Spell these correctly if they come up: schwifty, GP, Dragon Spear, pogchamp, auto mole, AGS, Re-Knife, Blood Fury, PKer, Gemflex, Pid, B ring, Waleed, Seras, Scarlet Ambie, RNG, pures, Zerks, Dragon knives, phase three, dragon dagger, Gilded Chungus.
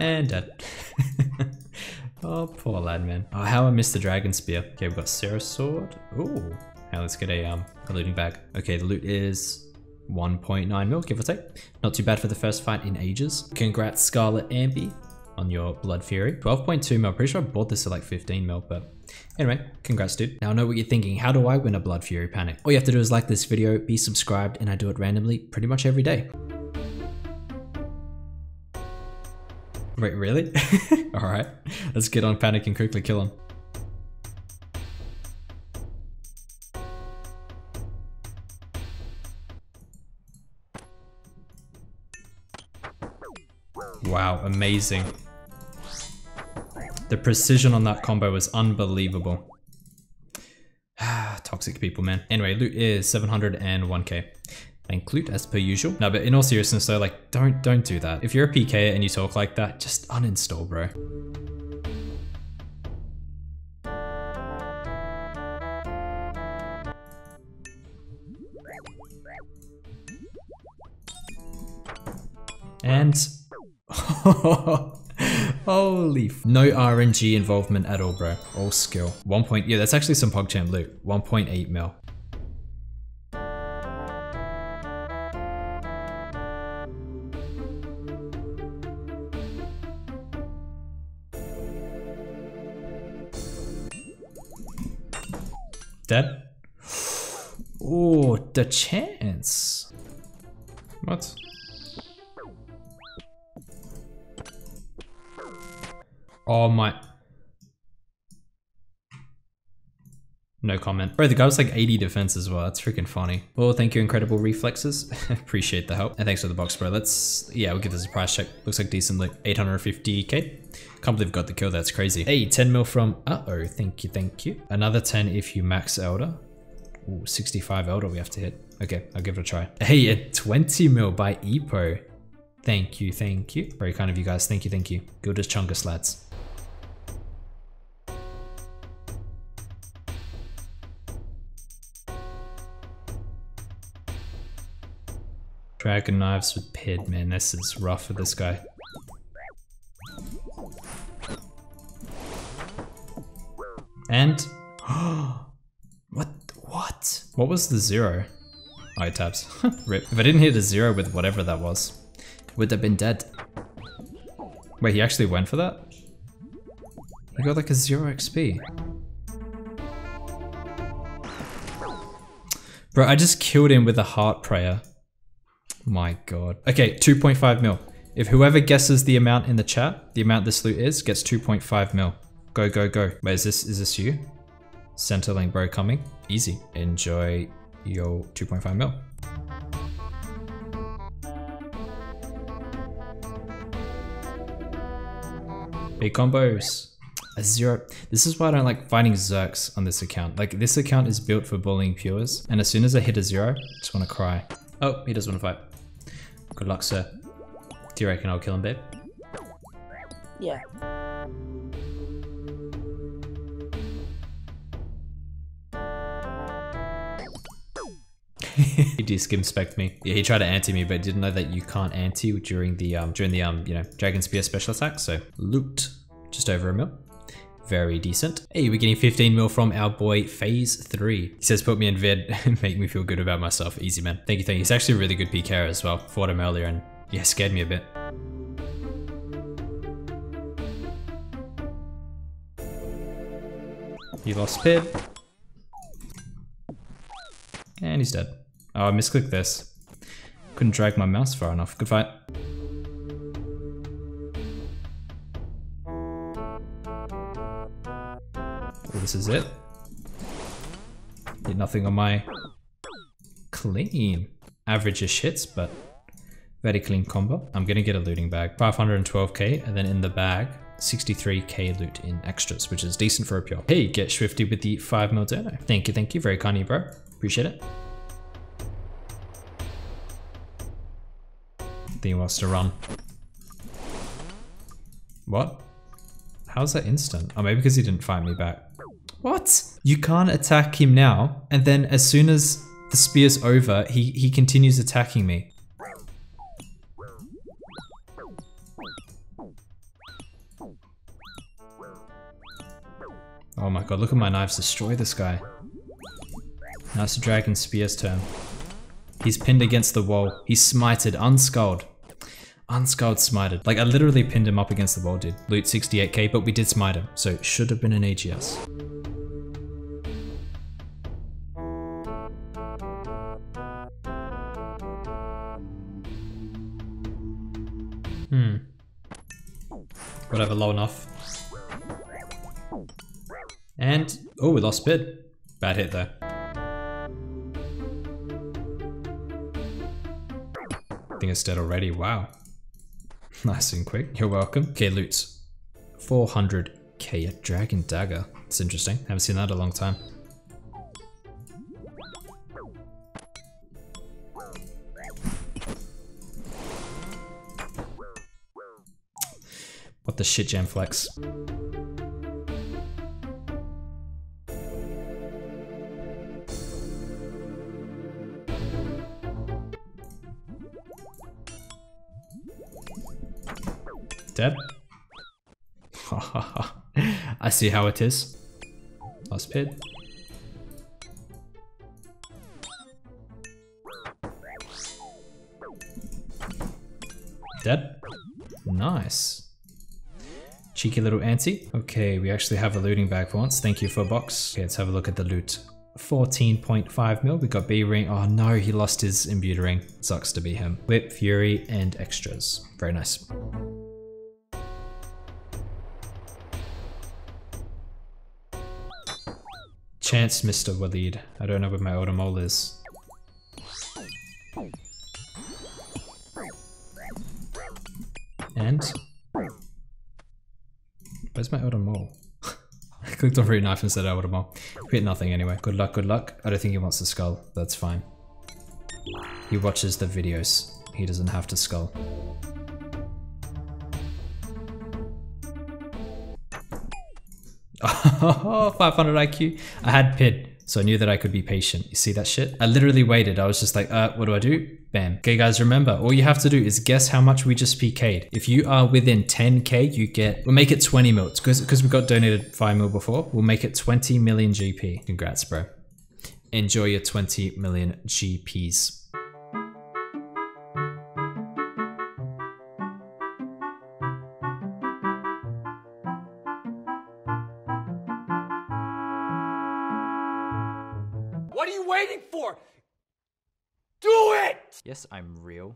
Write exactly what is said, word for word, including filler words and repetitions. And dead. Oh, poor lad, man. Oh, how I missed the Dragon Spear. Okay, we've got Seras Sword. Ooh. Now let's get a, um, a looting bag. Okay, the loot is one point nine mil, give or take. Not too bad for the first fight in ages. Congrats, Scarlet Ambie, on your Blood Fury. twelve point two mil. Pretty sure I bought this at like fifteen mil, but anyway, congrats, dude. Now I know what you're thinking. How do I win a Blood Fury panic? All you have to do is like this video, be subscribed, and I do it randomly pretty much every day. Wait, really? All right, let's get on panic and quickly kill him. Wow, amazing. The precision on that combo was unbelievable. Toxic people, man. Anyway, loot is seven hundred and one K. Thank loot as per usual. No, but in all seriousness though, like don't don't do that. If you're a PKer and you talk like that, just uninstall, bro. And holy f, no R N G involvement at all, bro. All skill. One point, yeah, that's actually some pogchamp loot. one point eight mil. Dead? Oh, the chance. What? Oh my. No comment. Bro, the guy was like eighty defense as well. That's freaking funny. Well, thank you, incredible reflexes. Appreciate the help. And thanks for the box, bro. Let's, yeah, we'll give this a price check. Looks like decent loot. eight hundred fifty K. Can't believe got the kill, that's crazy. Hey, ten mil from, uh-oh, thank you, thank you. Another ten if you max Elder. Ooh, sixty-five Elder we have to hit. Okay, I'll give it a try. Hey, a twenty mil by Epo. Thank you, thank you. Very kind of you guys, thank you, thank you. Gilded Chungus, lads. Dragon knives with Pid, man, this is rough for this guy. And what what what was the zero? Oh, it taps. Rip. If I didn't hit a zero with whatever that was, would have been dead. Wait, he actually went for that? He got like a zero X P. Bro, I just killed him with a heart prayer. My god. Okay, two point five mil. If whoever guesses the amount in the chat, the amount this loot is, gets two point five mil. Go, go, go. Wait, is this, is this you? Centerling bro coming. Easy. Enjoy your two point five mil. Big combos. A zero. This is why I don't like finding Zerks on this account. Like, this account is built for bullying pures. And as soon as I hit a zero, I just want to cry. Oh, he doesn't want to fight. Good luck, sir. Do you reckon I'll kill him, babe? Yeah. He de-skim spec'd me. Yeah, he tried to anti me, but didn't know that you can't anti during the um during the um you know Dragon Spear special attack. So loot just over a mil, very decent. Hey, we're getting fifteen mil from our boy Phase Three. He says, "Put me in vid and make me feel good about myself." Easy, man. Thank you, thank you. He's actually a really good PKer as well. Fought him earlier and yeah, scared me a bit. He lost Pid, and he's dead. Oh, I misclicked this. Couldn't drag my mouse far enough. Good fight. Oh, this is it. Did nothing on my... Clean. Average as shits, but very clean combo. I'm gonna get a looting bag. five hundred twelve K, and then in the bag, sixty-three K loot in extras, which is decent for a pure. Hey, get schwifty with the five mil dono. Thank you, thank you. Very kind of you, bro. Appreciate it. He wants to run. What? How's that instant? Oh, maybe because he didn't fight me back. What? You can't attack him now, and then as soon as the spear's over, he, he continues attacking me. Oh my god, look at my knives destroy this guy. Now it's Dragon Spear's turn. He's pinned against the wall. He's smited, unskulled. Unskulled smited. Like, I literally pinned him up against the wall, dude. Loot sixty-eight K, but we did smite him, so it should have been an A G S. Hmm. Whatever, low enough. And, oh, we lost Pid. Bad hit though. I think it's dead already, wow. Nice and quick, you're welcome. Okay, loots. four hundred K, a dragon dagger. It's interesting, haven't seen that in a long time. What the shit, Gemflex? Dead? I see how it is. Last Pid. Dead? Nice. Cheeky little anti. Okay, we actually have a looting bag for once. Thank you for a box. Okay, let's have a look at the loot. fourteen point five mil. We got B ring. Oh no, he lost his imbued ring. Sucks to be him. Whip, Fury, and extras. Very nice. Chance, Mister Waleed. I don't know where my auto mole is. And? Where's my auto mole? I clicked on Re-Knife and said auto mole. We hit nothing anyway. Good luck, good luck. I don't think he wants the skull. That's fine. He watches the videos. He doesn't have to skull. Oh, five hundred I Q. I had Pid, so I knew that I could be patient. You see that shit? I literally waited. I was just like, uh, what do I do? Bam. Okay, guys, remember, all you have to do is guess how much we just P K'd. If you are within ten K, you get, we'll make it twenty mil. Because because we got donated five mil before, we'll make it twenty million G P. Congrats, bro. Enjoy your twenty million G Ps. What are you waiting for? Do it! Yes, I'm real.